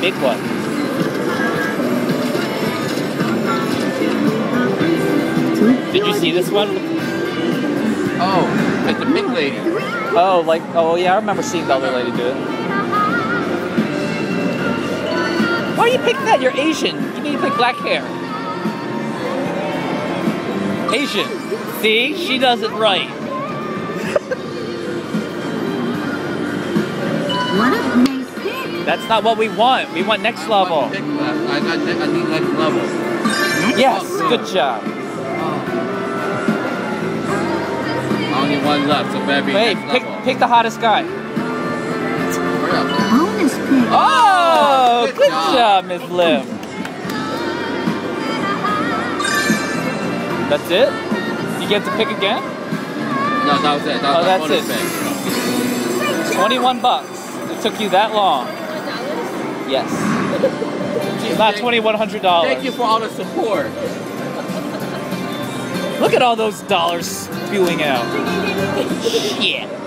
big one. Did you see this one? Oh, with the big lady. Oh, like, oh yeah, I remember seeing the other lady do it. Why do you pick that? You're Asian. You need to pick black hair. Asian. See? She does it right. What a nice pick. That's not what we want. We want next level. I need next level. Yes, good job. Only one left, so maybe next level. Pick the hottest guy. Bonus pick. Oh, good job, Miss Lim. That's it? You get to pick again? No, that was it. That was that's it. $21. Took you that long. Yes. Not $2,100. Thank you for all the support. Look at all those dollars spewing out. Shit.